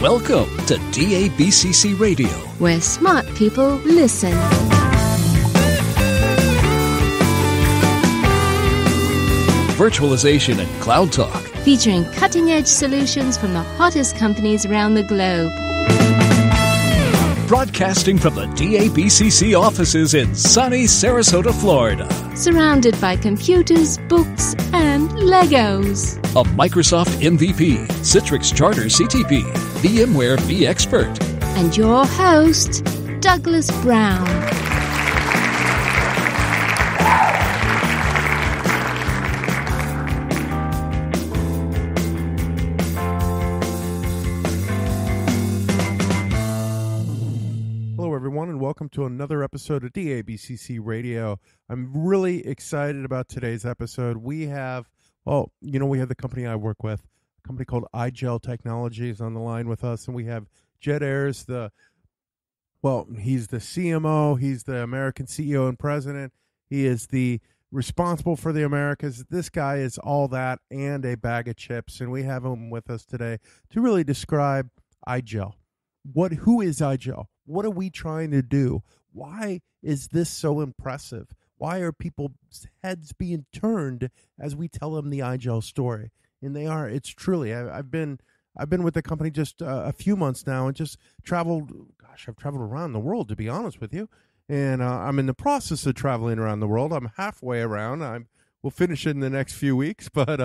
Welcome to DABCC Radio, where smart people listen. Virtualization and Cloud Talk, featuring cutting-edge solutions from the hottest companies around the globe. Broadcasting from the DABCC offices in sunny Sarasota, Florida. Surrounded by computers, books, and Legos. A Microsoft MVP, Citrix Charter CTP, VMware vExpert. And your host, Douglas Brown. Welcome to another episode of DABCC Radio. I'm really excited about today's episode. We have, we have the company I work with, a company called IGEL Technologies on the line with us, and we have Jed Ayres, he's the CMO, he's the American CEO and president. He is the responsible for the Americas. This guy is all that and a bag of chips, and we have him with us today to really describe IGEL. Who is IGEL? What are we trying to do? Why is this so impressive? Why are people's heads being turned as we tell them the IGEL story? And they are. It's truly. I've been with the company just a few months now, and just traveled. Gosh, I've traveled around the world, to be honest with you. And I'm in the process of traveling around the world. I'm halfway around. We'll finish it in the next few weeks. But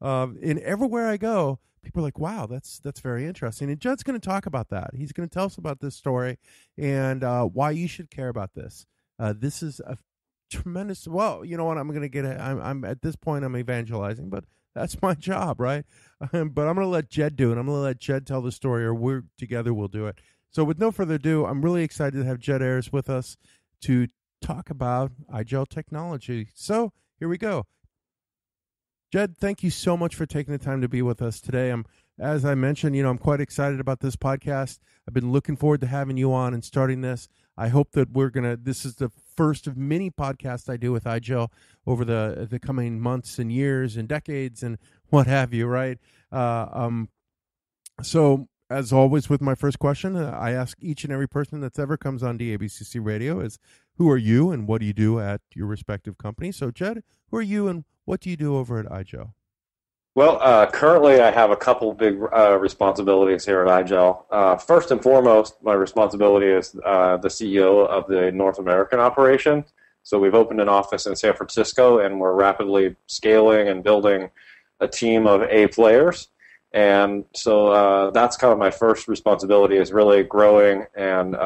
in everywhere I go, people are like, wow, that's very interesting. And Jed's going to talk about that. He's going to tell us about this story and why you should care about this. This is a tremendous, I'm at this point, I'm evangelizing, but that's my job, right? But I'm going to let Jed do it. I'm going to let Jed tell the story, or we're together, we'll do it. So with no further ado, I'm really excited to have Jed Ayres with us to talk about IGEL Technology. So here we go. Jed, thank you so much for taking the time to be with us today. As I mentioned, I'm quite excited about this podcast. I've been looking forward to having you on and starting this. I hope that this is the first of many podcasts I do with IGEL over the coming months and years and decades and what have you, right? So as always with my first question, I ask each and every person that's ever comes on DABCC Radio is, who are you and what do you do at your respective company? So Jed, who are you and what do you do over at IGEL? Well, currently I have a couple big responsibilities here at IGEL. First and foremost, my responsibility is the CEO of the North American operation. So we've opened an office in San Francisco, and we're rapidly scaling and building a team of A players. And so that's kind of my first responsibility, is really growing and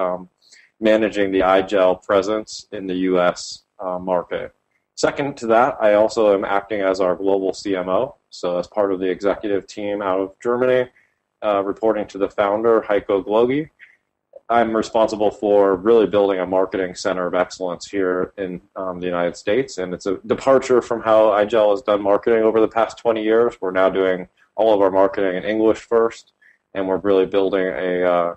managing the IGEL presence in the U.S. market. Second to that, I also am acting as our global CMO, so as part of the executive team out of Germany, reporting to the founder, Heiko Glogi. I'm responsible for really building a marketing center of excellence here in the United States, and it's a departure from how IGEL has done marketing over the past 20 years. We're now doing all of our marketing in English first, and we're really building a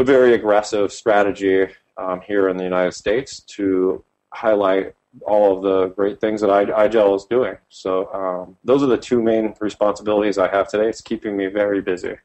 very aggressive strategy here in the United States to highlight all of the great things that IGEL is doing. So those are the two main responsibilities I have today. It's keeping me very busy.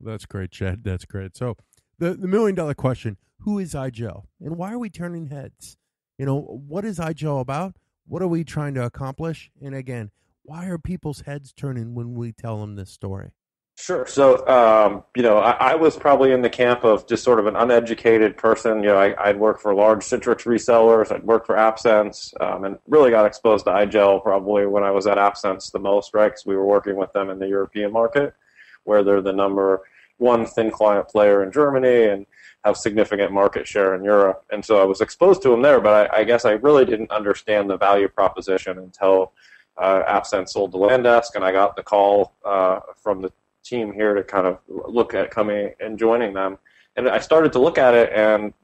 That's great, Jed. That's great. So the million-dollar question, who is IGEL? And why are we turning heads? What is IGEL about? What are we trying to accomplish? And again, why are people's heads turning when we tell them this story? Sure. So, I was probably in the camp of just sort of an uneducated person. I'd worked for large Citrix resellers. I'd worked for AppSense, and really got exposed to IGEL probably when I was at AppSense the most, right? Because we were working with them in the European market, where they're the number one thin client player in Germany and have significant market share in Europe. And so I was exposed to them there, but I guess I really didn't understand the value proposition until AppSense sold to Landesk, and I got the call from the team here to kind of look at coming and joining them. And I started to look at it, and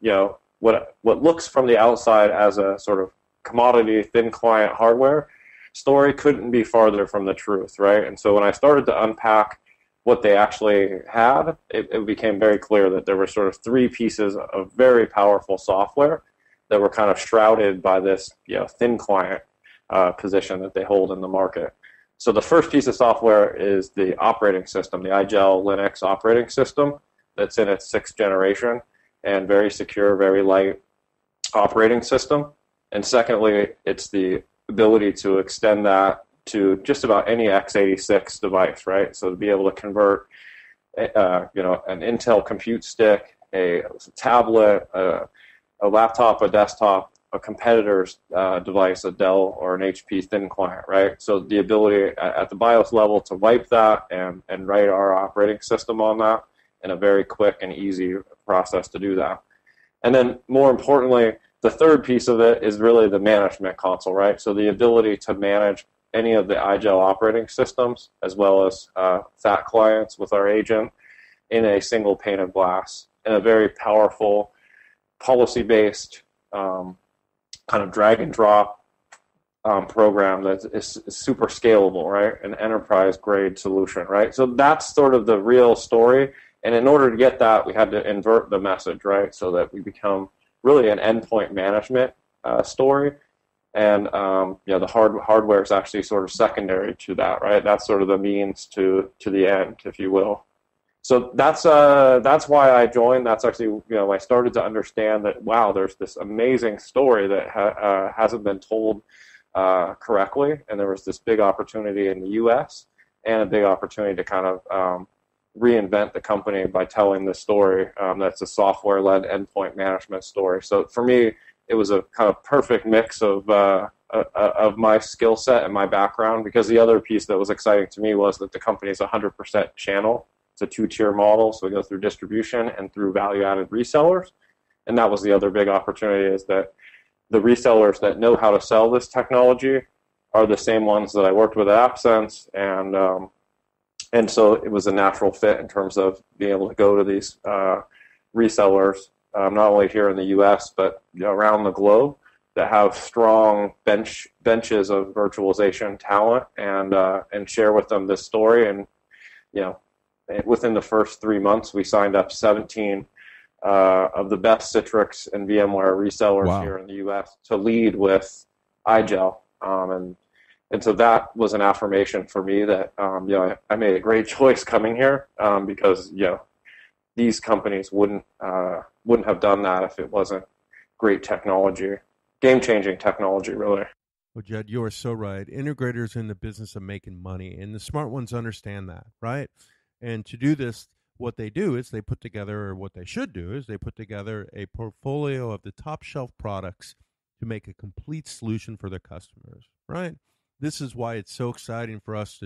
what looks from the outside as a sort of commodity thin client hardware story couldn't be farther from the truth, right? And so when I started to unpack what they actually had, it became very clear that there were sort of three pieces of very powerful software that were kind of shrouded by this thin client position that they hold in the market. So the first piece of software is the operating system, the IGEL Linux operating system that's in its 6th generation and very secure, very light operating system. And secondly, it's the ability to extend that to just about any x86 device, right? So to be able to convert, an Intel compute stick, a tablet, a laptop, a desktop, a competitor's device, a Dell or an HP thin client, right? So the ability at the BIOS level to wipe that and write our operating system on that in a very quick and easy process to do that. And then more importantly, the third piece of it is really the management console, right? So the ability to manage any of the IGEL operating systems as well as FAT clients with our agent in a single pane of glass in a very powerful policy-based kind of drag-and-drop program that is super scalable, right? An enterprise-grade solution, right? So that's sort of the real story. And in order to get that, we had to invert the message, right? So that we become really an endpoint management story. And the hardware is actually sort of secondary to that, right? That's sort of the means to the end, if you will. So that's why I joined. That's actually, I started to understand that, wow, there's this amazing story that hasn't been told correctly, and there was this big opportunity in the U.S. and a big opportunity to kind of reinvent the company by telling the story that's a software-led endpoint management story. So for me, it was a kind of perfect mix of my skill set and my background, because the other piece that was exciting to me was that the company is 100% channel. It's a 2-tier model, so we go through distribution and through value-added resellers. And that was the other big opportunity, is that the resellers that know how to sell this technology are the same ones that I worked with at AppSense. And so it was a natural fit in terms of being able to go to these resellers, not only here in the U.S., but around the globe, that have strong benches of virtualization talent and share with them this story. And, within the first 3 months, we signed up 17 of the best Citrix and VMware resellers here in the U.S. to lead with IGEL. And so that was an affirmation for me that, I made a great choice coming here because, these companies wouldn't have done that if it wasn't great technology, game-changing technology, really. Well, Jed, you are so right. Integrators in the business of making money, and the smart ones understand that, right? And to do this, what they do is they put together a portfolio of the top shelf products to make a complete solution for their customers, right? This is why it's so exciting for us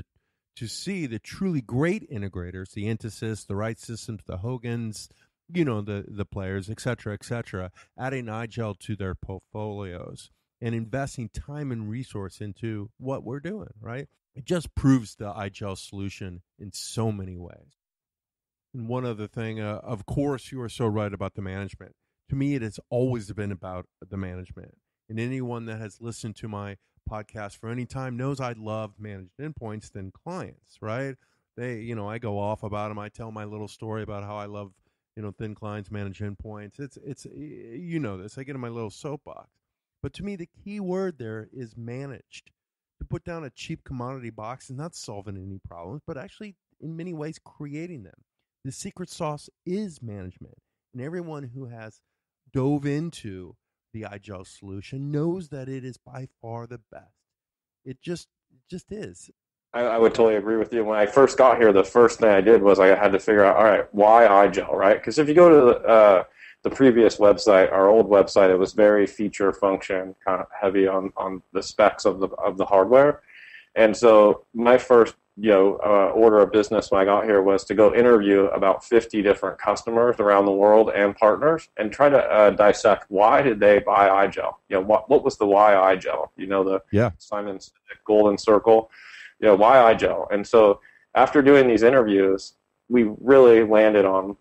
to see the truly great integrators, the Intisys, the Right Systems, the Hogans, the players, et cetera, adding IGEL to their portfolios and investing time and resource into what we're doing, right? It just proves the IGEL solution in so many ways. And one other thing, of course, you are so right about the management. To me, it has always been about the management. And anyone that has listened to my podcast for any time knows I love managed endpoints than clients, right? They, I go off about them. I tell my little story about how I love, thin clients, managed endpoints. It's this. I get in my little soapbox. But to me, the key word there is managed. To put down a cheap commodity box is not solving any problems, but actually, in many ways, creating them. The secret sauce is management. And everyone who has dove into the IGEL solution knows that it is by far the best. It just is. I would totally agree with you. When I first got here, the first thing I did was I had to figure out, all right, why IGEL, right? Because if you go to the previous website, our old website, it was very feature function, kind of heavy on the specs of the hardware. And so my first order of business when I got here was to go interview about 50 different customers around the world and partners and try to dissect why did they buy IGEL. What was the why IGEL? Simon's golden circle. Why IGEL? And so after doing these interviews, we really landed on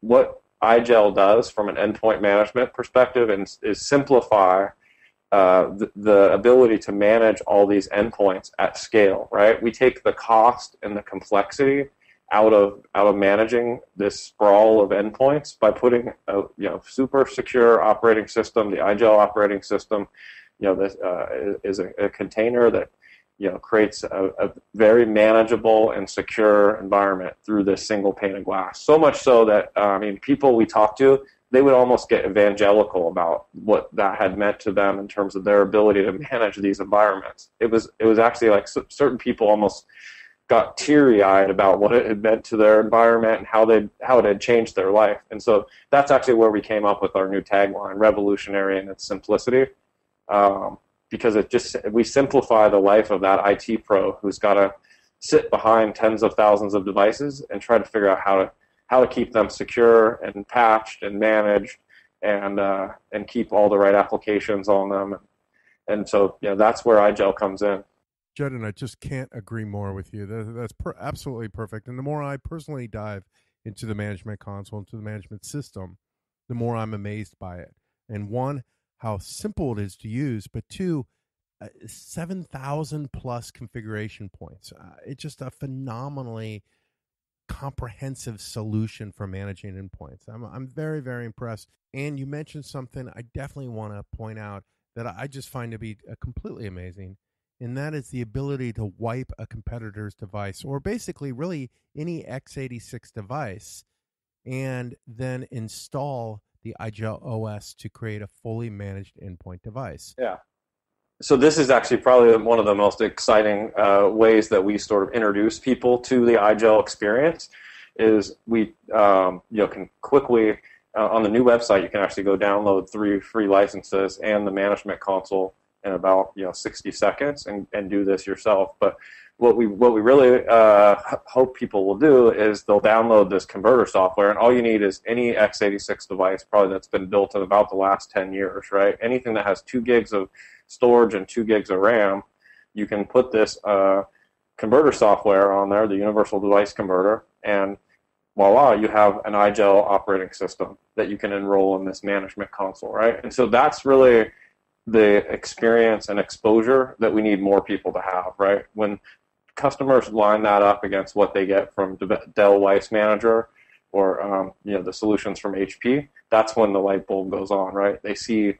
what IGEL does from an endpoint management perspective and is simplify the ability to manage all these endpoints at scale, right? We take the cost and the complexity out of managing this sprawl of endpoints by putting a super secure operating system. The IGEL operating system, is a container that creates a very manageable and secure environment through this single pane of glass. So much so that, I mean, people we talk to, they would almost get evangelical about what that had meant to them in terms of their ability to manage these environments. It was actually like certain people almost got teary-eyed about what it had meant to their environment and how it had changed their life. And so that's actually where we came up with our new tagline, revolutionary in its simplicity, because we simplify the life of that IT pro who's got to sit behind tens of thousands of devices and try to figure out how to keep them secure and patched and managed and keep all the right applications on them. And so that's where IGEL comes in. Jed, and I just can't agree more with you. That's absolutely perfect. And the more I personally dive into the management console, into the management system, the more I'm amazed by it. And one, how simple it is to use, but two, 7,000 plus configuration points. It's just a phenomenally comprehensive solution for managing endpoints. I'm very, very impressed. And you mentioned something I definitely want to point out that I just find to be completely amazing. And that is the ability to wipe a competitor's device, or basically really any x86 device, and then install the IGEL OS to create a fully managed endpoint device. Yeah. So this is actually probably one of the most exciting ways that we sort of introduce people to the IGEL experience. Is we can quickly, on the new website, you can actually go download 3 free licenses and the management console in about 60 seconds and do this yourself. But what we really hope people will do is they'll download this converter software, and all you need is any x86 device probably that's been built in about the last 10 years, right? Anything that has 2 gigs of storage and 2 gigs of RAM, you can put this converter software on there, the Universal Device Converter, and voila, you have an IGEL operating system that you can enroll in this management console, right? And so that's really the experience and exposure that we need more people to have, right? When customers line that up against what they get from Dell Device Manager or the solutions from HP, that's when the light bulb goes on, right? They see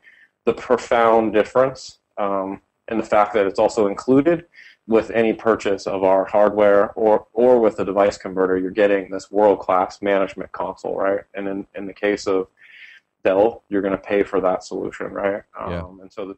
the profound difference and the fact that it's also included with any purchase of our hardware or with the device converter, you're getting this world-class management console, right? And in the case of Dell, you're going to pay for that solution, right? And so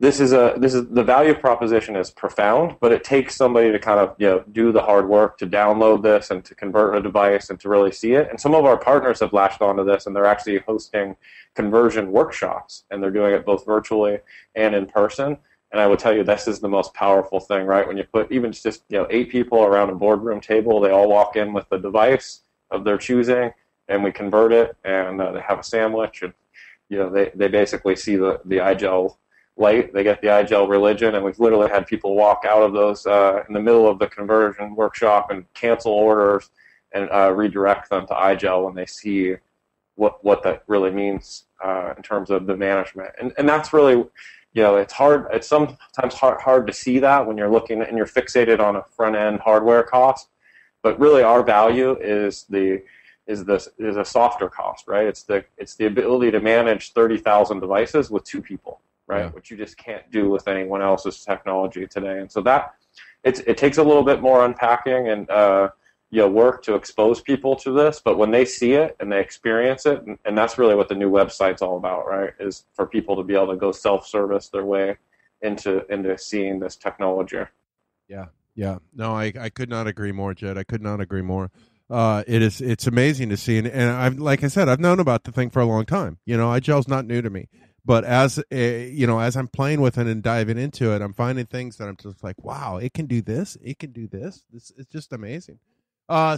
this is the value proposition is profound, but it takes somebody to kind of do the hard work to download this and to convert a device and to really see it. And some of our partners have latched onto this, and they're actually hosting conversion workshops, and they're doing it both virtually and in person. And I would tell you, this is the most powerful thing, right? When you put even just 8 people around a boardroom table, they all walk in with the device of their choosing, and we convert it, and they have a sandwich, and they basically see the IGEL light, they get the IGEL religion, and we've literally had people walk out of those in the middle of the conversion workshop and cancel orders and redirect them to IGEL when they see what that really means in terms of the management. And that's really, it's hard. It's sometimes hard to see that when you're looking and you're fixated on a front-end hardware cost, but really our value is a softer cost, right? It's the ability to manage 30,000 devices with 2 people, right? Yeah. Which you just can't do with anyone else's technology today. And so that it takes a little bit more unpacking and work to expose people to this. But when they see it and they experience it, and that's really what the new website's all about, right? Is for people to be able to go self-service their way into seeing this technology. Yeah, yeah. No, I could not agree more, Jed. I could not agree more. It's amazing to see, and I've, like I said, I've known about the thing for a long time. IGEL's not new to me, but as I'm playing with it and diving into it, I'm finding things that I'm just like, wow, it can do this, This it's just amazing. I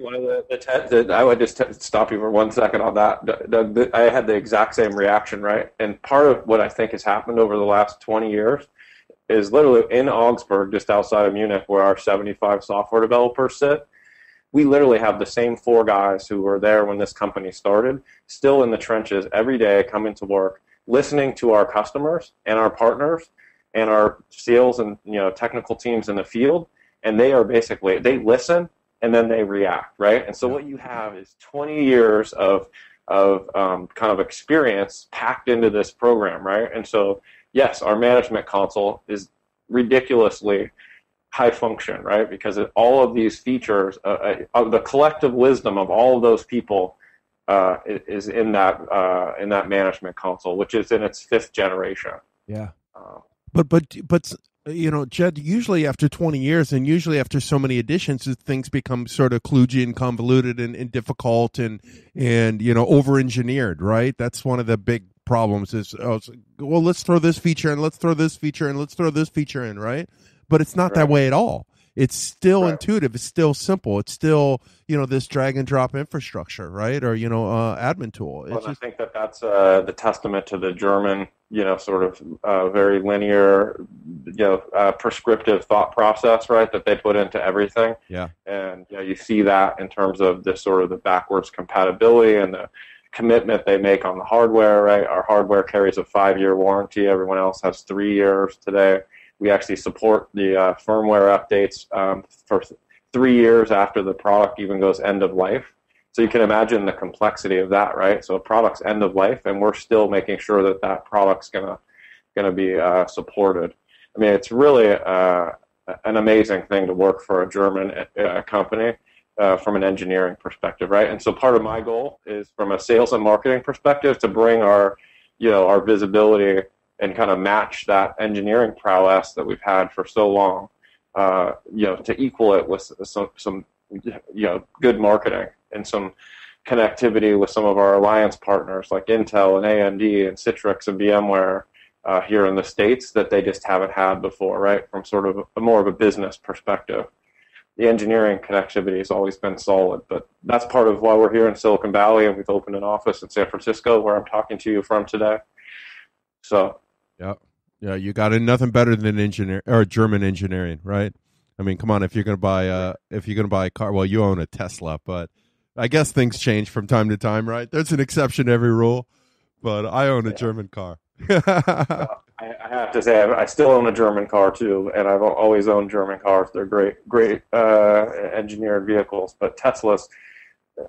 would just stop you for 1 second on that. I had the exact same reaction, right? And part of what I think has happened over the last 20 years is literally in Augsburg, just outside of Munich, where our 75 software developers sit. We literally have the same 4 guys who were there when this company started, still in the trenches every day, coming to work, listening to our customers and our partners and our sales and technical teams in the field, and they are basically, they listen and then they react, right? And so what you have is 20 years of kind of experience packed into this program, right? And so yes, our management console is ridiculously high function, right? Because all of these features, the collective wisdom of all of those people is in that management console, which is in its 5th generation. Yeah, but you know, Jed, usually after 20 years and usually after so many additions, things become sort of kludgy and convoluted and difficult and you know, over-engineered, right? That's one of the big problems is, oh, well, let's throw this feature and let's throw this feature and let's throw this feature in, right? But it's not that way at all. It's still intuitive. It's still simple. It's still, you know, this drag and drop infrastructure, right? Or, you know, admin tool. Well, I think that that's the testament to the German, you know, sort of very linear, you know, prescriptive thought process, right, that they put into everything. Yeah. And, you know, you see that in terms of the sort of the backwards compatibility and the commitment they make on the hardware, right? Our hardware carries a 5-year warranty. Everyone else has 3 years today. We actually support the firmware updates for 3 years after the product even goes end of life. So you can imagine the complexity of that, right? So a product's end of life, and we're still making sure that that product's gonna be supported. I mean, it's really an amazing thing to work for a German company from an engineering perspective, right? And so part of my goal is, from a sales and marketing perspective, to bring our, you know, our visibility and kind of match that engineering prowess that we've had for so long, you know, to equal it with some you know, good marketing and some connectivity with some of our alliance partners like Intel and AMD and Citrix and VMware here in the States that they just haven't had before, right? From sort of a more of a business perspective. The engineering connectivity has always been solid, but that's part of why we're here in Silicon Valley, and we've opened an office in San Francisco where I'm talking to you from today. So. Yeah, you got it. Nothing better than engineer or German engineering, right? I mean, come on, if you're gonna buy a car, well, you own a Tesla, but I guess things change from time to time, right? There's an exception to every rule, but I own a German car. I have to say, I still own a German car too, and I've always owned German cars. They're great engineered vehicles, but Teslas,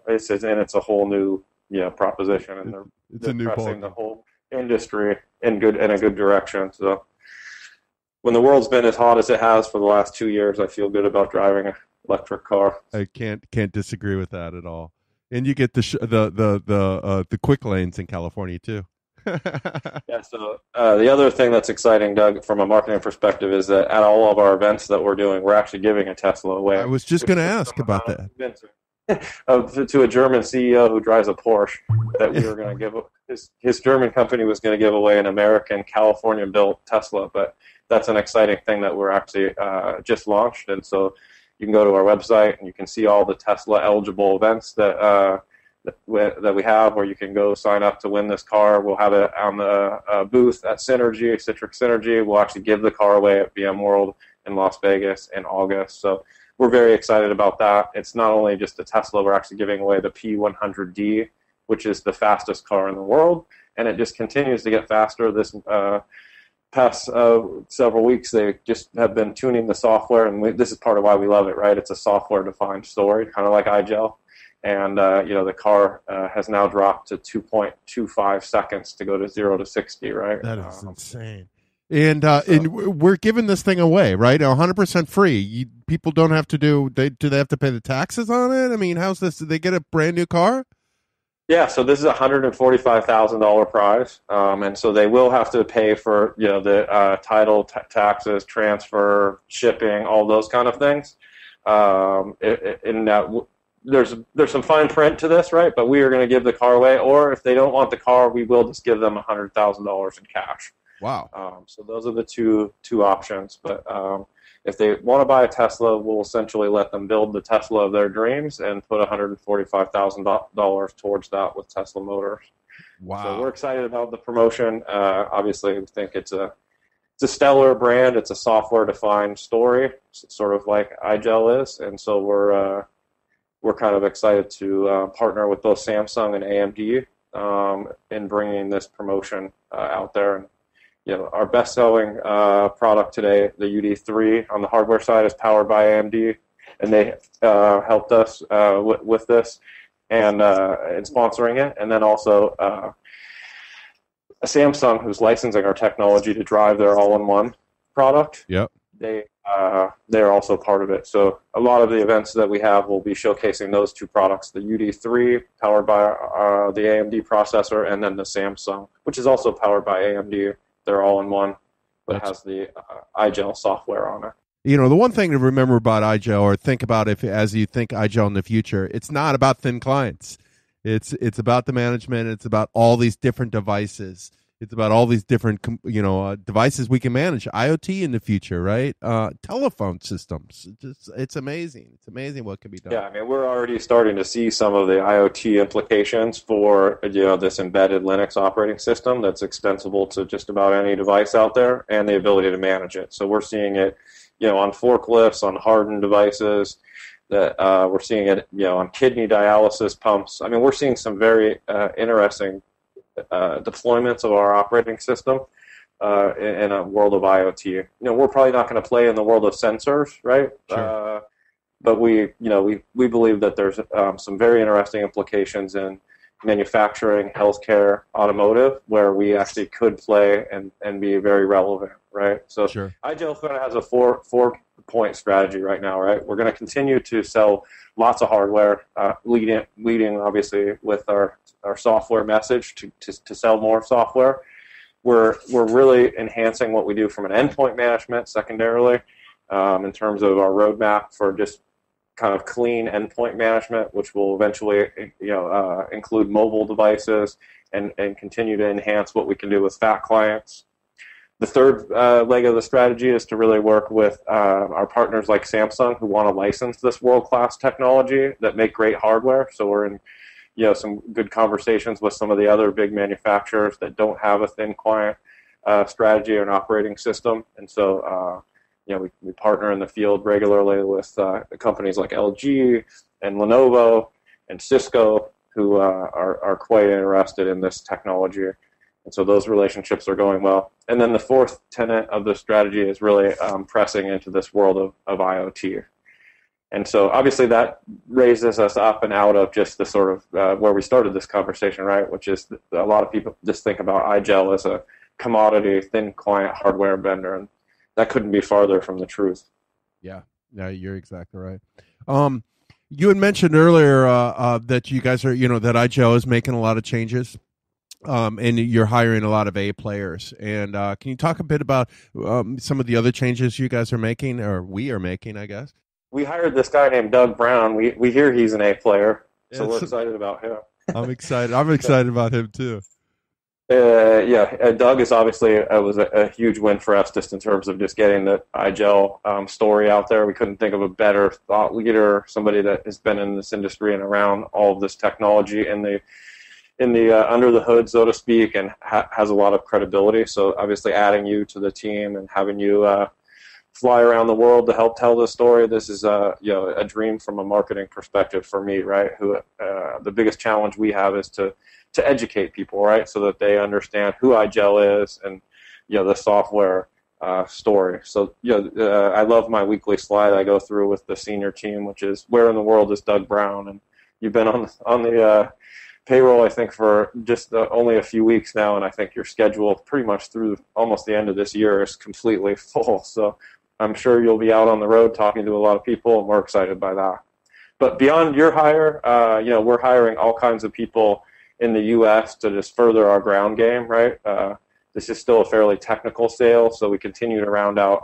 it's a whole new, you know, proposition, and they're a new pressing the whole industry in a good direction. So when the world's been as hot as it has for the last 2 years, I feel good about driving an electric car. I can't disagree with that at all. And you get the quick lanes in California too. Yeah. So the other thing that's exciting, Doug, from a marketing perspective, is that at all of our events that we're doing, we're actually giving a Tesla away. I was just going to ask about that. To a German CEO who drives a Porsche, that we were going to give his German company was going to give away an American California-built Tesla, but that's an exciting thing that we're actually just launched, and so you can go to our website and you can see all the Tesla-eligible events that we have, where you can go sign up to win this car. We'll have it on the booth at Citrix Synergy. We'll actually give the car away at VMworld in Las Vegas in August. So we're very excited about that. It's not only just the Tesla, we're actually giving away the P100D, which is the fastest car in the world, and it just continues to get faster. This past several weeks, they just have been tuning the software, and this is part of why we love it, right? It's a software-defined story, kind of like IGEL, and you know, the car has now dropped to 2.25 seconds to go to 0 to 60, right? That is insane. And we're giving this thing away, right? 100% free. People don't have to do they have to pay the taxes on it? I mean, how's this? Do they get a brand new car? Yeah, so this is a $145,000 prize, and so they will have to pay for, you know, the title, taxes, transfer, shipping, all those kind of things. There's some fine print to this, right? But we are going to give the car away, or if they don't want the car, we will just give them $100,000 in cash. Wow. So those are the two options. But if they want to buy a Tesla, we'll essentially let them build the Tesla of their dreams and put $145,000 towards that with Tesla Motors. Wow. So we're excited about the promotion. Obviously, we think it's a stellar brand. It's a software-defined story, sort of like IGEL is. And so we're kind of excited to partner with both Samsung and AMD in bringing this promotion out there. And, you know, our best-selling product today, the UD3 on the hardware side, is powered by AMD, and they helped us with this and sponsoring it. And then also Samsung, who's licensing our technology to drive their all-in-one product. Yep. They're also part of it. So a lot of the events that we have will be showcasing those two products, the UD3 powered by the AMD processor, and then the Samsung, which is also powered by AMD. They're all in one, but has the IGEL software on it. You know, the one thing to remember about IGEL, or think about if as you think IGEL in the future, it's not about thin clients. It's about the management. It's about all these different devices. It's about all these different, devices we can manage. IoT in the future, right? Telephone systems. It's amazing. It's amazing what can be done. Yeah, I mean, we're already starting to see some of the IoT implications for this embedded Linux operating system that's extensible to just about any device out there, and the ability to manage it. So we're seeing it, on forklifts, on hardened devices. That we're seeing it, on kidney dialysis pumps. I mean, we're seeing some very interesting deployments of our operating system in a world of IoT. We're probably not going to play in the world of sensors, right? Sure. But we believe that there's some very interesting implications in manufacturing, healthcare, automotive, where we actually could play and be very relevant, right? So sure. IGEL kind of has a four-point strategy right now, right? We're going to continue to sell lots of hardware, leading obviously with our software message to sell more software. We're really enhancing what we do from an endpoint management, secondarily, in terms of our roadmap for just kind of clean endpoint management, which will eventually include mobile devices and continue to enhance what we can do with fat clients. The third leg of the strategy is to really work with our partners like Samsung, who want to license this world-class technology that make great hardware. So we're in some good conversations with some of the other big manufacturers that don't have a thin client strategy or an operating system. And so we partner in the field regularly with companies like LG and Lenovo and Cisco, who are quite interested in this technology. And so those relationships are going well. And then the fourth tenet of the strategy is really pressing into this world of IoT. And so obviously that raises us up and out of just the sort of where we started this conversation, right, which is a lot of people just think about IGEL as a commodity, thin client hardware vendor, and that couldn't be farther from the truth. Yeah, you're exactly right. You had mentioned earlier that you guys are, that IGEL is making a lot of changes. And you're hiring a lot of A players. And can you talk a bit about some of the other changes you guys are making, or we are making, I guess? We hired this guy named Doug Brown. We hear he's an A player, so we're excited about him. I'm excited. I'm excited about him, too. Doug is obviously was a huge win for us just in terms of just getting the IGEL story out there. We couldn't think of a better thought leader, somebody that has been in this industry and around all of this technology and in the under the hood, so to speak, and has a lot of credibility. So obviously adding you to the team and having you fly around the world to help tell this story, this is a dream from a marketing perspective for me, right? Who the biggest challenge we have is to educate people, right, so that they understand who IGEL is and the software story. So I love my weekly slide I go through with the senior team, which is where in the world is Doug Brown, and you've been on the payroll, I think, for just only a few weeks now, and I think your schedule pretty much through almost the end of this year is completely full. So I'm sure you'll be out on the road talking to a lot of people, and we're excited by that. But beyond your hire, we're hiring all kinds of people in the U.S. to just further our ground game, right? This is still a fairly technical sale, so we continue to round out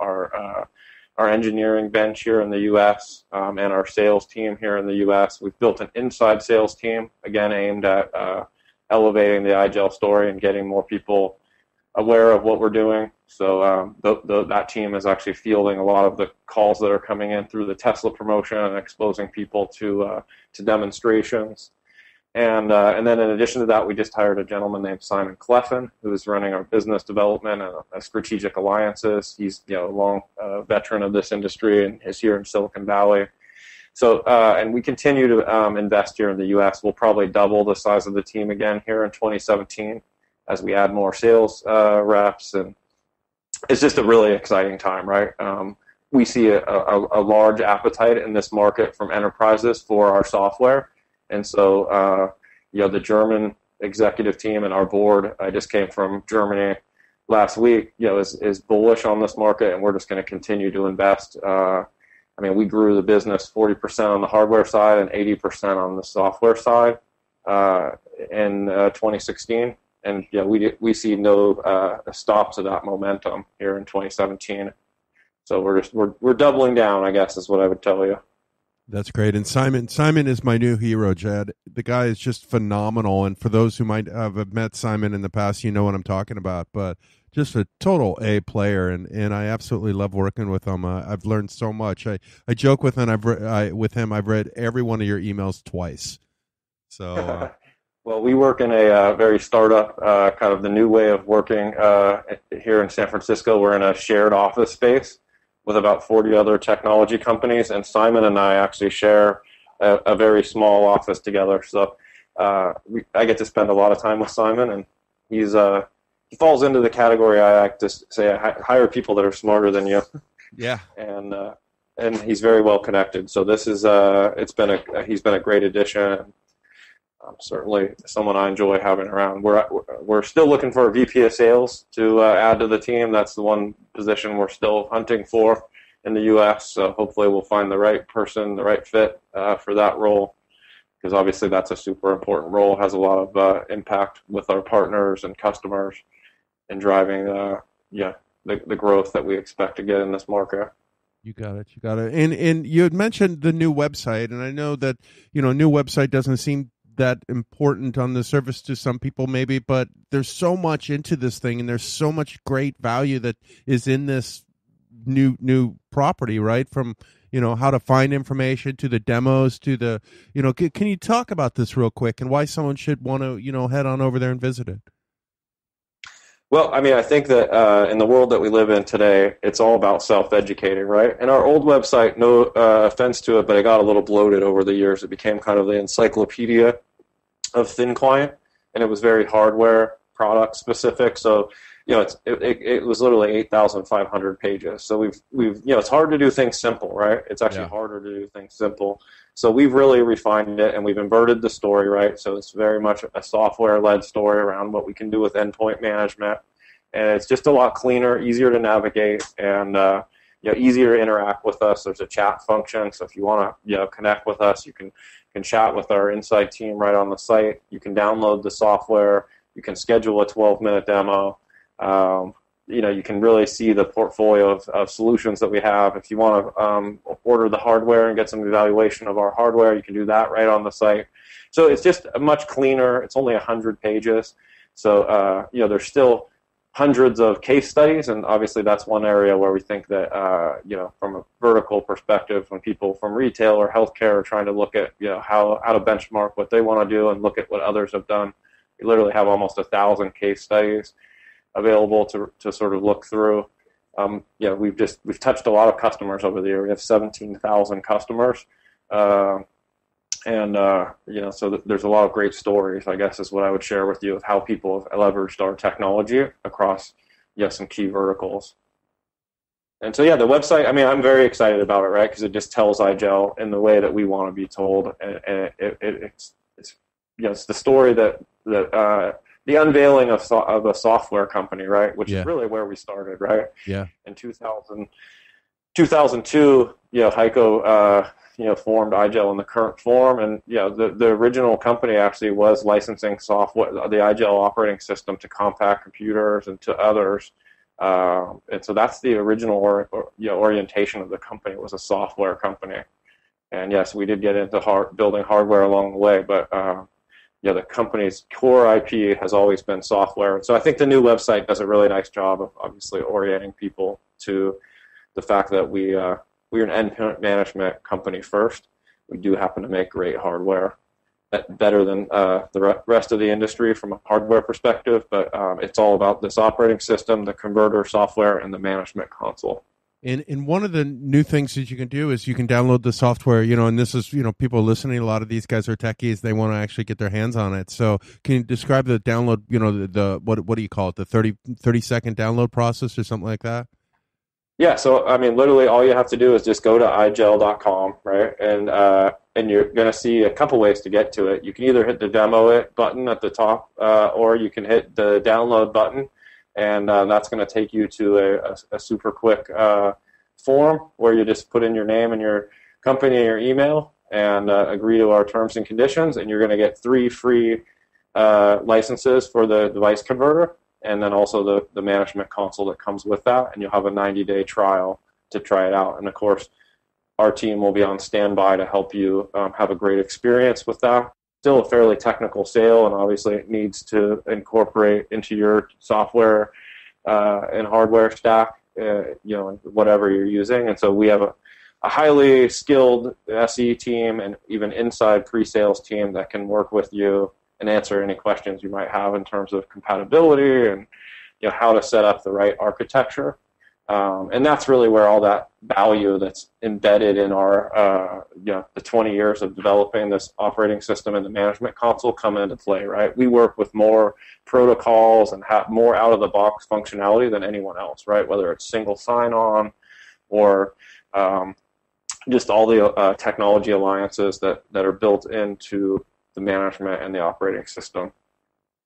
our engineering bench here in the U.S. And our sales team here in the U.S. We've built an inside sales team, again, aimed at elevating the IGEL story and getting more people aware of what we're doing. So that team is actually fielding a lot of the calls that are coming in through the Tesla promotion and exposing people to demonstrations. And then in addition to that, we just hired a gentleman named Simon Clephan, who is running our business development and strategic alliances. He's a long veteran of this industry and is here in Silicon Valley. So, and we continue to invest here in the U.S. We'll probably double the size of the team again here in 2017 as we add more sales reps. And it's just a really exciting time, right? We see a large appetite in this market from enterprises for our software. And so, the German executive team and our board, I just came from Germany last week, you know, is bullish on this market, and we're just going to continue to invest. I mean, we grew the business 40% on the hardware side and 80% on the software side in 2016, and yeah, we see no stops of that momentum here in 2017. So we're doubling down, I guess, is what I would tell you. That's great. And Simon is my new hero, Jed. The guy is just phenomenal. And for those who might have met Simon in the past, you know what I'm talking about. But just a total A player, and I absolutely love working with him. I've learned so much. I joke with him. I've read every one of your emails twice. So, well, we work in a very startup kind of the new way of working here in San Francisco. We're in a shared office space with about 40 other technology companies, and Simon and I actually share a very small office together. So I get to spend a lot of time with Simon, and he falls into the category I like to say, hire people that are smarter than you. Yeah. And he's very well connected. So this is he's been a great addition. Certainly someone I enjoy having around. We're still looking for a VP of sales to add to the team. That's the one position we're still hunting for in the U.S., so hopefully we'll find the right person, the right fit for that role, because obviously that's a super important role, has a lot of impact with our partners and customers and driving the growth that we expect to get in this market. You got it. And you had mentioned the new website, and I know that, you know, a new website doesn't seem that important on the surface to some people maybe, but there's so much into this thing, and there's so much great value that is in this new property, right? From, you know, how to find information to the demos to the, you know, can you talk about this real quick and why someone should want to, you know, head on over there and visit it? Well, I mean, I think that in the world that we live in today, it's all about self-educating, right? And our old website, no offense to it, but it got a little bloated over the years. It became kind of the encyclopedia of thin client, and it was very hardware product specific. So, you know, it was literally 8,500 pages. So we've you know, it's hard to do things simple, right? It's actually harder to do things simple. So we've really refined it, and we've inverted the story, right? So it's very much a software-led story around what we can do with endpoint management, and it's just a lot cleaner, easier to navigate, and you know, easier to interact with us. There's a chat function, so if you want to, you know, connect with us, you can chat with our Insight team right on the site. You can download the software. You can schedule a 12-minute demo. You know, you can really see the portfolio of solutions that we have. If you want to order the hardware and get some evaluation of our hardware, you can do that right on the site. So it's just much cleaner. It's only 100 pages. So, you know, there's still hundreds of case studies, and obviously that's one area where we think that, you know, from a vertical perspective, when people from retail or healthcare are trying to look at, you know, how to benchmark what they want to do and look at what others have done, we literally have almost 1,000 case studies available to sort of look through. Yeah, we've touched a lot of customers over the year. We have 17,000 customers, and you know, so there's a lot of great stories, I guess, is what I would share with you of how people have leveraged our technology across, yeah, some key verticals. And so yeah, the website. I mean, I'm very excited about it, right? Because it just tells IGEL in the way that we want to be told, and it's you know, it's the story that. The unveiling of a software company, right, which is really where we started, right? Yeah. In 2002, you know, Heiko, you know, formed IGEL in the current form, and you know, the original company actually was licensing software, the IGEL operating system, to Compaq Computers and to others, and so that's the original orientation of the company, was a software company, and yes, we did get into building hardware along the way, but. Yeah, the company's core IP has always been software. So I think the new website does a really nice job of obviously orienting people to the fact that we're an endpoint management company first. We do happen to make great hardware, better than the rest of the industry from a hardware perspective, but it's all about this operating system, the converter software, and the management console. And one of the new things that you can do is you can download the software, you know, and this is, you know, people listening, a lot of these guys are techies. They want to actually get their hands on it. So can you describe the download, you know, the what do you call it, the 30-second download process or something like that? Yeah, so, I mean, literally all you have to do is just go to igel.com, right, and you're going to see a couple ways to get to it. You can either hit the demo it button at the top, or you can hit the download button. and that's going to take you to a super quick form where you just put in your name and your company and your email and agree to our terms and conditions, and you're going to get 3 free licenses for the device converter, and then also the management console that comes with that, and you'll have a 90-day trial to try it out. And of course, our team will be on standby to help you have a great experience with that. Still a fairly technical sale, and obviously it needs to incorporate into your software and hardware stack, you know, whatever you're using. And so we have a highly skilled SE team and even inside pre-sales team that can work with you and answer any questions you might have in terms of compatibility and, you know, how to set up the right architecture. And that's really where all that value that's embedded in our, you know, the 20 years of developing this operating system and the management console come into play, right? We work with more protocols and have more out-of-the-box functionality than anyone else, right? Whether it's single sign-on or just all the technology alliances that are built into the management and the operating system.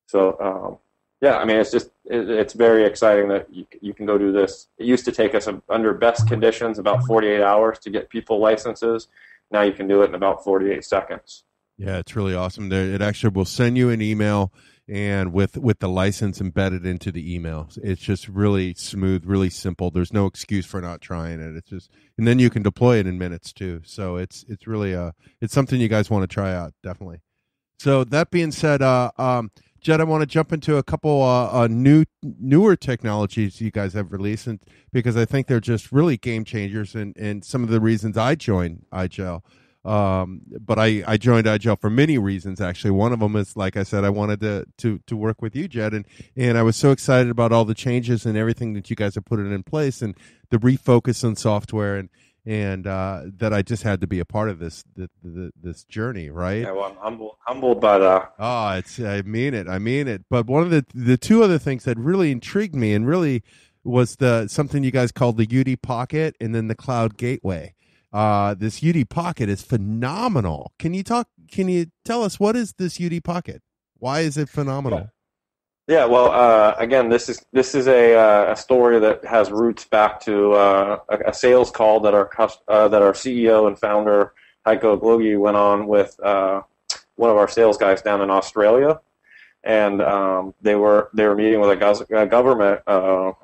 So, yeah, I mean, it's just, it's very exciting that you can go do this. It used to take us under best conditions about 48 hours to get people licenses. Now you can do it in about 48 seconds. Yeah, it's really awesome. It actually will send you an email and with the license embedded into the email. It's just really smooth, really simple. There's no excuse for not trying it. It's just, and then you can deploy it in minutes too. So it's really it's something you guys want to try out, definitely. So that being said, Jed, I want to jump into a couple newer technologies you guys have released, and because I think they're just really game changers, and some of the reasons I joined IGEL. But I joined IGEL for many reasons, actually. One of them is, like I said, I wanted to work with you, Jed, and I was so excited about all the changes and everything that you guys have put in place and the refocus on software and that I just had to be a part of this journey, right? Yeah, well, I'm humbled by that. Oh, I mean it. But one of the two other things that really intrigued me and really was something you guys called the UD Pocket and then the Cloud Gateway. This UD Pocket is phenomenal. Can you tell us, what is this UD Pocket? Why is it phenomenal? Yeah. Yeah, well, again, this is a story that has roots back to a sales call that our CEO and founder Heiko Glogi went on with one of our sales guys down in Australia, and they were meeting with a government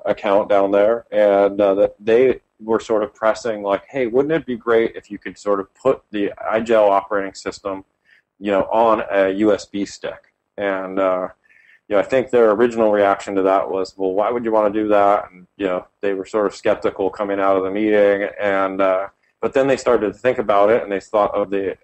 account down there, and that they were sort of pressing like, hey, wouldn't it be great if you could sort of put the IGEL operating system, you know, on a USB stick? And you know, I think their original reaction to that was, well, why would you want to do that? And, you know, they were sort of skeptical coming out of the meeting. And but then they started to think about it, and they thought of the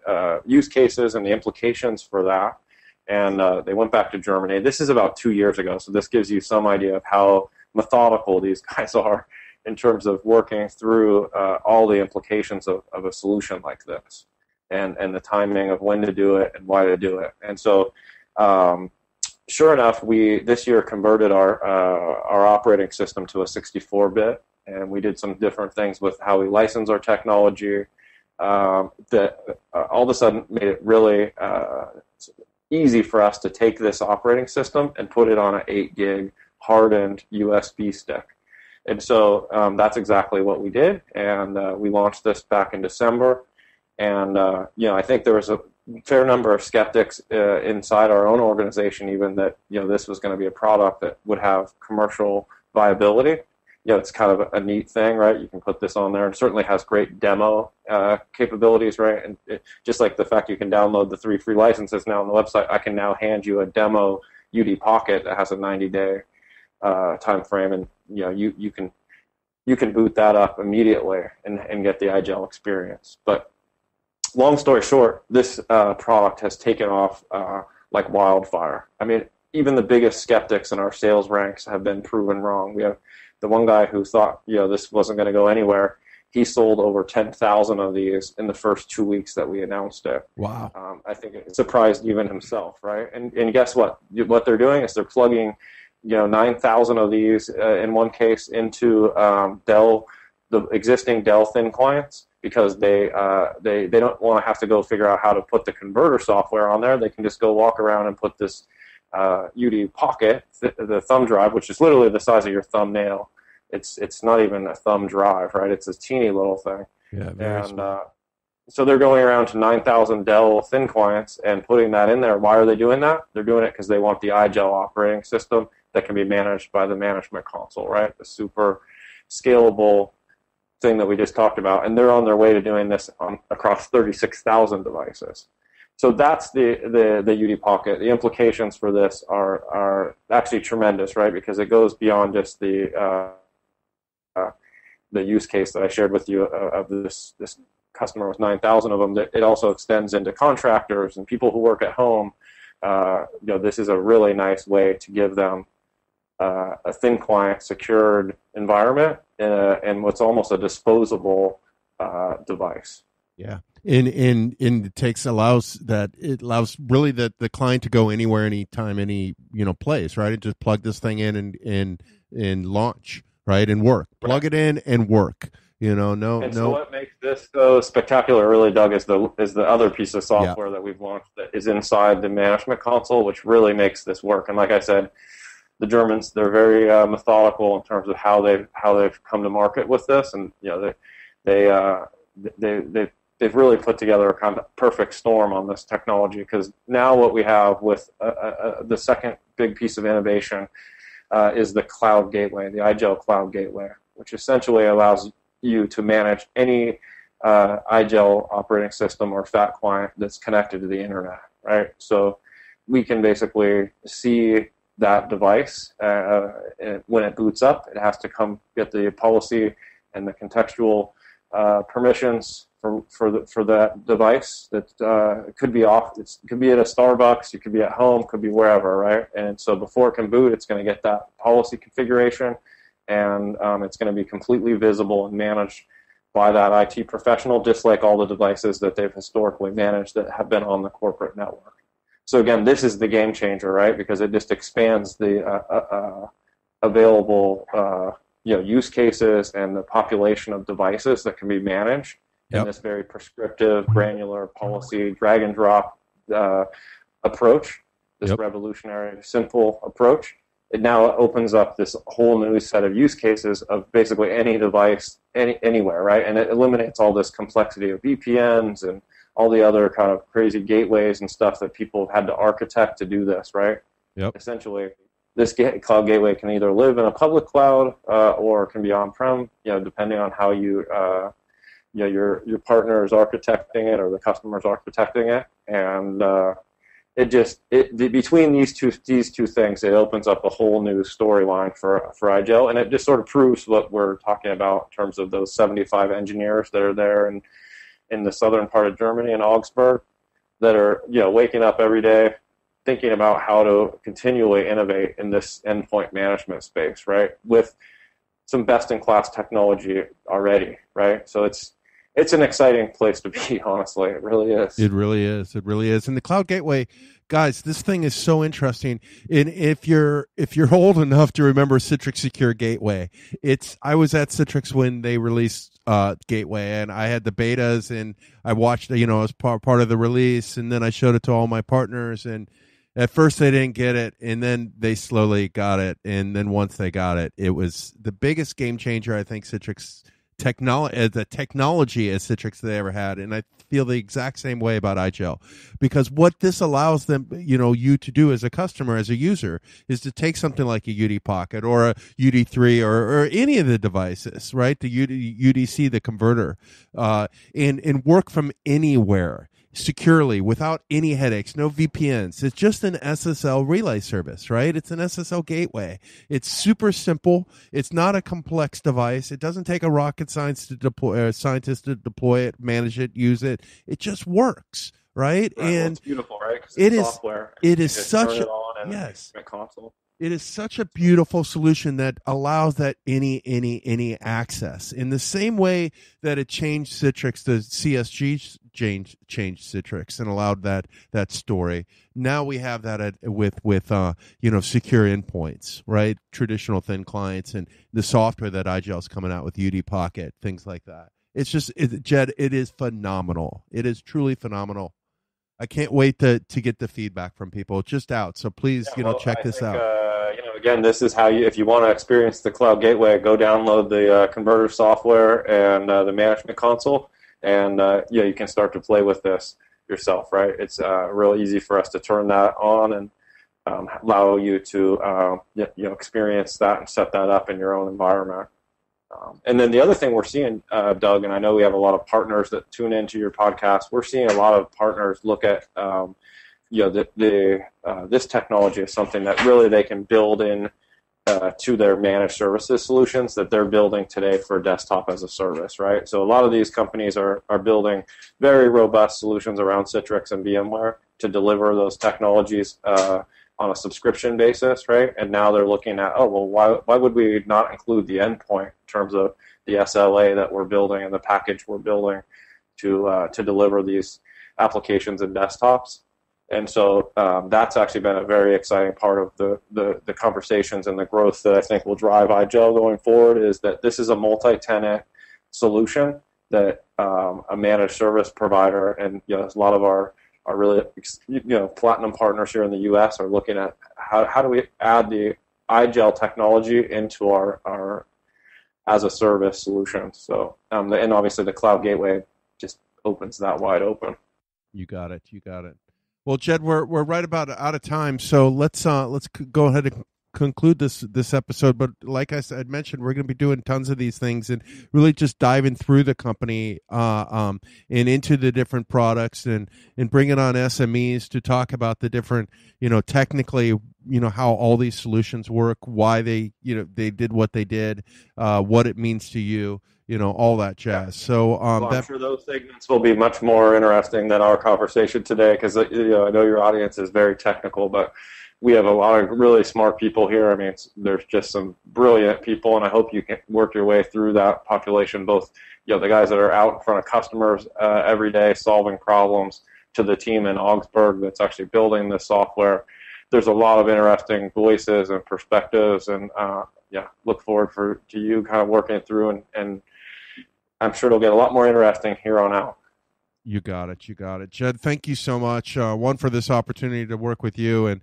use cases and the implications for that. And they went back to Germany. This is about 2 years ago, so this gives you some idea of how methodical these guys are in terms of working through all the implications of a solution like this and the timing of when to do it and why to do it. And so sure enough, we this year converted our operating system to a 64-bit, and we did some different things with how we license our technology that all of a sudden made it really easy for us to take this operating system and put it on an 8-gig hardened USB stick. And so that's exactly what we did, and we launched this back in December. And you know, I think there was a fair number of skeptics inside our own organization, even that, you know, this was going to be a product that would have commercial viability. You know, it's kind of a neat thing, right? You can put this on there, and certainly has great demo capabilities, right? And just like the fact you can download the 3 free licenses now on the website, I can now hand you a demo UD Pocket that has a 90-day time frame, and you know, you can boot that up immediately and get the IGEL experience, but. Long story short, this product has taken off like wildfire. I mean, even the biggest skeptics in our sales ranks have been proven wrong. We have the one guy who thought, you know, this wasn't going to go anywhere. He sold over 10,000 of these in the first 2 weeks that we announced it. Wow! I think it surprised even himself, right? And guess what? What they're doing is they're plugging, you know, 9,000 of these in one case into Dell, the existing Dell thin clients. Because they don't want to have to go figure out how to put the converter software on there. They can just go walk around and put this UD Pocket, the thumb drive, which is literally the size of your thumbnail. It's not even a thumb drive, right? It's a teeny little thing. Yeah, very small. So they're going around to 9,000 Dell thin clients and putting that in there. Why are they doing that? They're doing it because they want the IGEL operating system that can be managed by the management console, right? The super scalable thing that we just talked about. And they're on their way to doing this across 36,000 devices. So that's the UD Pocket. The implications for this are actually tremendous, right? Because it goes beyond just the use case that I shared with you of this customer with 9,000 of them. It also extends into contractors and people who work at home. This is a really nice way to give them a thin client secured environment and what's almost a disposable device. Yeah, and it allows really the client to go anywhere, anytime, any place, right? And just plug this thing in and launch, right, and work. Plug it in and work. So what makes this so spectacular, really, Doug, is the other piece of software that we've launched that is inside the management console, which really makes this work. And like I said, the Germans, they're very methodical in terms of how they've come to market with this, and they've really put together a kind of perfect storm on this technology. Because now what we have with the second big piece of innovation is the Cloud Gateway, the IGEL Cloud Gateway, which essentially allows you to manage any IGEL operating system or FAT client that's connected to the internet, right? So we can basically see that device. When it boots up, it has to come get the policy and the contextual permissions for that device. That could be off. It could be at a Starbucks. It could be at home. Could be wherever, right? And so before it can boot, it's going to get that policy configuration. And it's going to be completely visible and managed by that IT professional, just like all the devices that they've historically managed that have been on the corporate network. So again, this is the game changer, right? Because it just expands the available use cases and the population of devices that can be managed in this very prescriptive, granular policy, drag and drop approach. This revolutionary, simple approach. It now opens up this whole new set of use cases of basically any device, anywhere, right? And it eliminates all this complexity of VPNs and all the other kind of crazy gateways and stuff that people had to architect to do this, right? Yep. Essentially, this cloud gateway can either live in a public cloud or can be on-prem, depending on how you, your partner is architecting it or the customer is architecting it, and between these two things, it opens up a whole new storyline for IGEL, and it just sort of proves what we're talking about in terms of those 75 engineers that are there and in the southern part of Germany in Augsburg that are waking up every day thinking about how to continually innovate in this endpoint management space, right? With some best-in-class technology already, right? So it's an exciting place to be, honestly. It really is. It really is. And the Cloud Gateway, guys, this thing is so interesting. And if you're old enough to remember Citrix Secure Gateway, I was at Citrix when they released Gateway, and I had the betas, and I watched, as part of the release, and then I showed it to all my partners, and at first they didn't get it, and then they slowly got it, and then once they got it, it was the biggest game changer I think Citrix the technology as Citrix they ever had, and I feel the exact same way about IGEL, because what this allows them, you to do as a customer, as a user, is to take something like a UD Pocket or a UD3 or any of the devices, right? The UDC, the converter, and work from anywhere securely without any headaches, no VPNs. It's just an SSL relay service, right? It's an SSL gateway. It's super simple. It's not a complex device. It doesn't take a rocket scientist to deploy it, manage it, use it. It just works, right? Right, and well, it's beautiful, right? Because it's software. It is such a console. It is such a beautiful solution that allows that any access. In the same way that it changed Citrix, the CSG changed Citrix and allowed that story. Now we have that with secure endpoints, right? Traditional thin clients and the software that IGEL is coming out with, UD Pocket, things like that. It's just, Jed, it is phenomenal. It is truly phenomenal. I can't wait to get the feedback from people. It's just out, so please, check this out. Again, this is how you, if you want to experience the Cloud Gateway, go download the converter software and the management console, and you can start to play with this yourself, right? It's real easy for us to turn that on and allow you to experience that and set that up in your own environment. And then the other thing we're seeing, Doug, and I know we have a lot of partners that tune into your podcast. We're seeing a lot of partners look at, this technology is something that really they can build in to their managed services solutions that they're building today for desktop as a service, right? So a lot of these companies are building very robust solutions around Citrix and VMware to deliver those technologies on a subscription basis, right? And now they're looking at, why would we not include the endpoint in terms of the SLA that we're building and the package we're building to deliver these applications and desktops? And so that's actually been a very exciting part of the conversations and the growth that I think will drive IGEL going forward, is that this is a multi-tenant solution that a managed service provider, and a lot of our really platinum partners here in the U.S. are looking at how do we add the IGEL technology into our as a service solution. So and obviously the Cloud Gateway just opens that wide open. You got it. Well, Jed, we're right about out of time, so let's go ahead and conclude this episode. But like I mentioned, we're going to be doing tons of these things and really just diving through the company and into the different products and bringing on SMEs to talk about the different, technically, how all these solutions work, why they, they did what they did, what it means to you. All that jazz. So I'm sure those segments will be much more interesting than our conversation today, because I know your audience is very technical, but we have a lot of really smart people here. I mean, there's just some brilliant people, and I hope you can work your way through that population, both the guys that are out in front of customers every day solving problems, to the team in Augsburg that's actually building this software. There's a lot of interesting voices and perspectives, and look forward to you kind of working through and I'm sure it'll get a lot more interesting here on out. You got it. Jed, thank you so much. One, for this opportunity to work with you, and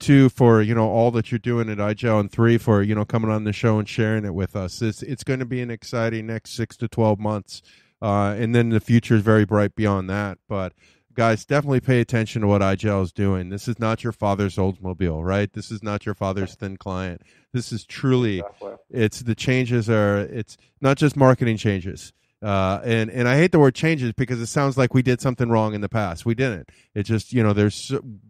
two, for, all that you're doing at IGEL, and three, for, coming on the show and sharing it with us. It's going to be an exciting next 6 to 12 months, and then the future is very bright beyond that. But, guys, definitely pay attention to what IGEL is doing. This is not your father's Oldsmobile, right? This is not your father's thin client. This is truly, it's the changes it's not just marketing changes. And I hate the word changes because it sounds like we did something wrong in the past. We didn't. It's just,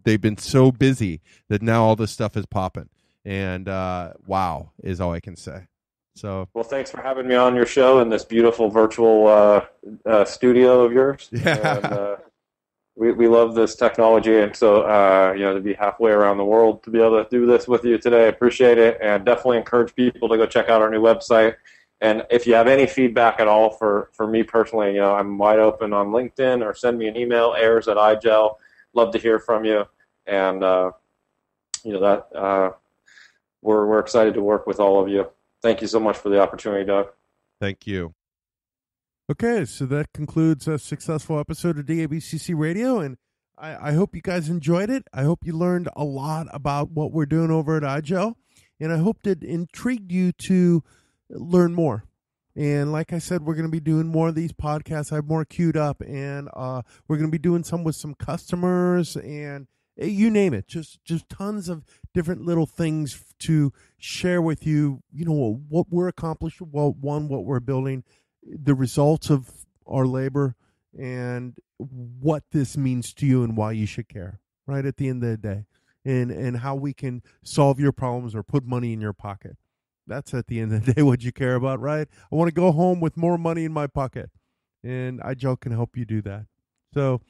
they've been so busy that now all this stuff is popping. And wow is all I can say. So, well, thanks for having me on your show in this beautiful virtual studio of yours. Yeah. And, We love this technology, and so to be halfway around the world to be able to do this with you today, I appreciate it, and definitely encourage people to go check out our new website. And if you have any feedback at all for me personally, I'm wide open on LinkedIn, or send me an email, ayres@igel. Love to hear from you, and we're excited to work with all of you. Thank you so much for the opportunity, Doug. Thank you. Okay, so that concludes a successful episode of DABCC Radio, and I hope you guys enjoyed it. I hope you learned a lot about what we're doing over at IGEL, and I hope it intrigued you to learn more. And like I said, we're going to be doing more of these podcasts. I have more queued up, and we're going to be doing some with some customers, and you name it. Just tons of different little things to share with you, what we're accomplishing, what we're building, the results of our labor, and what this means to you and why you should care, right, at the end of the day, and how we can solve your problems or put money in your pocket. That's at the end of the day what you care about, right? I want to go home with more money in my pocket, and IGEL can help you do that. So,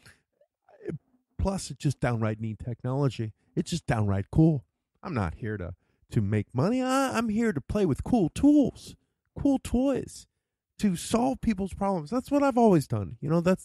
plus, it's just downright neat technology. It's just downright cool. I'm not here to make money. I'm here to play with cool tools, cool toys, to solve people's problems. That's what I've always done.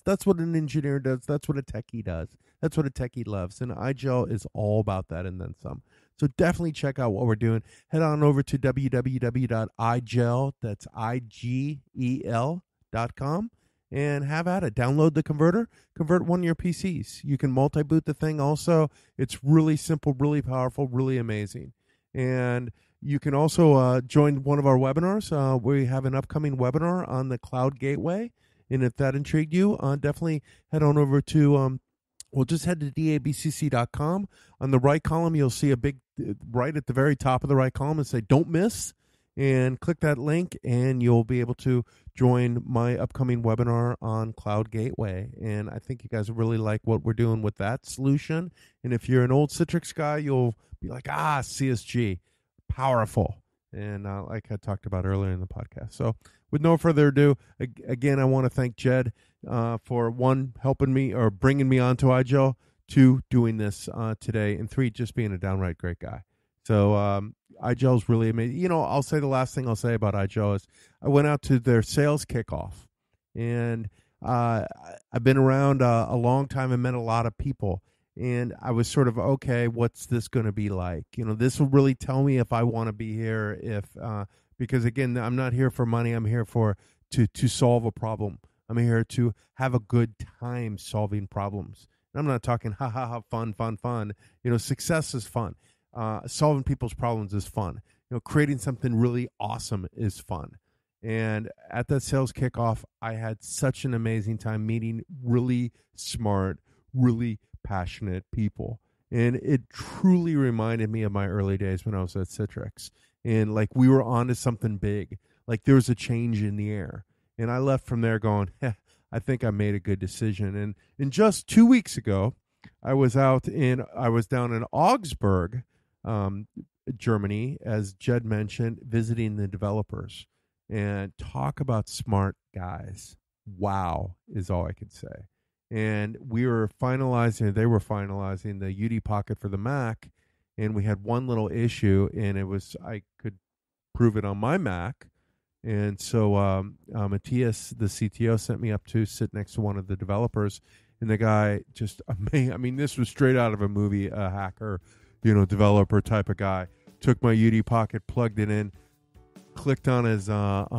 That's what an engineer does. That's what a techie does. That's what a techie loves. And IGEL is all about that and then some. So definitely check out what we're doing. Head on over to www.igel.com, and have at it. Download the converter, convert one of your PCs. You can multi-boot the thing also. It's really simple, really powerful, really amazing. And you can also join one of our webinars. We have an upcoming webinar on the Cloud Gateway. And if that intrigued you, definitely head on over to, well, just head to dabcc.com. On the right column, you'll see a big, right at the very top of the right column, and say, don't miss. And click that link, and you'll be able to join my upcoming webinar on Cloud Gateway. And I think you guys really like what we're doing with that solution. And if you're an old Citrix guy, you'll be like, ah, CSG, powerful. And like I talked about earlier in the podcast. So with no further ado, again, I want to thank Jed for, one, helping me or bringing me onto IGEL, two, doing this today, and three, just being a downright great guy. So IGEL is really amazing. You know, I'll say the last thing I'll say about IGEL is I went out to their sales kickoff, and I've been around a long time and met a lot of people. And I was sort of, okay, what's this going to be like? You know, this will really tell me if I want to be here, because again, I'm not here for money. I'm here to solve a problem. I'm here to have a good time solving problems. And I'm not talking, ha, ha, ha, fun, fun, fun. You know, success is fun. Solving people's problems is fun. You know, creating something really awesome is fun. And at that sales kickoff, I had such an amazing time meeting really smart, really passionate people. And it truly reminded me of my early days when I was at Citrix. And like, we were onto something big. Like, there was a change in the air. And I left from there going, I think I made a good decision. And just 2 weeks ago, I was down in Augsburg, Germany, as Jed mentioned, visiting the developers. And talk about smart guys. Wow, is all I can say. And they were finalizing the UD Pocket for the Mac, and we had one little issue, and I could prove it on my Mac. And so Matthias, the CTO, sent me up to sit next to one of the developers, and the guy just, I mean, this was straight out of a movie, a hacker, you know, developer type of guy. Took my UD Pocket, plugged it in, clicked on his, typed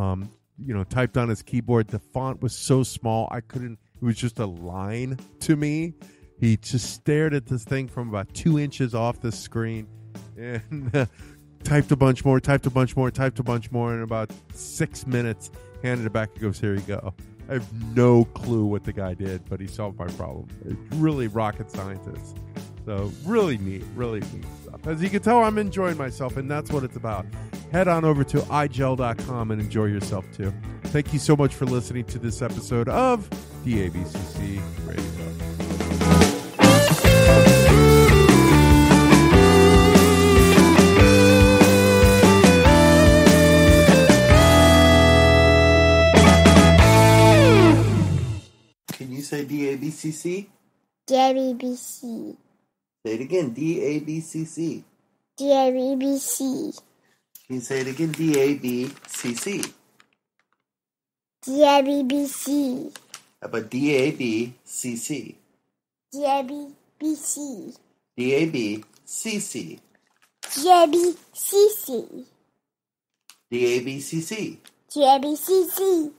on his keyboard. The font was so small, it was just a line to me. He just stared at this thing from about 2 inches off the screen and typed a bunch more. In about 6 minutes, handed it back and goes, here you go. I have no clue what the guy did, but he solved my problem. It's really rocket scientist. So really neat stuff. As you can tell, I'm enjoying myself, and that's what it's about. Head on over to igel.com and enjoy yourself too. Thank you so much for listening to this episode of DABCC Radio. Say DABCC. DABCC. Say it again. DABCC. DABCC. Can you say it again? DABCC. DABCC. How about DABCC? DABCC. DABCC. DABCC. DABCC. DABCC.